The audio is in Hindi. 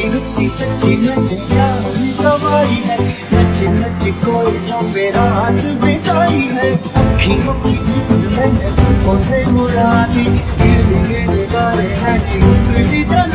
रुकती रुकती सच्ची नजर क्या ही गवाई है, नच नच कोयलों पे रात बिताई है। अखियों की धूल मैंने तुझको से उड़ा दी, मेरे गाने हैं उगली जल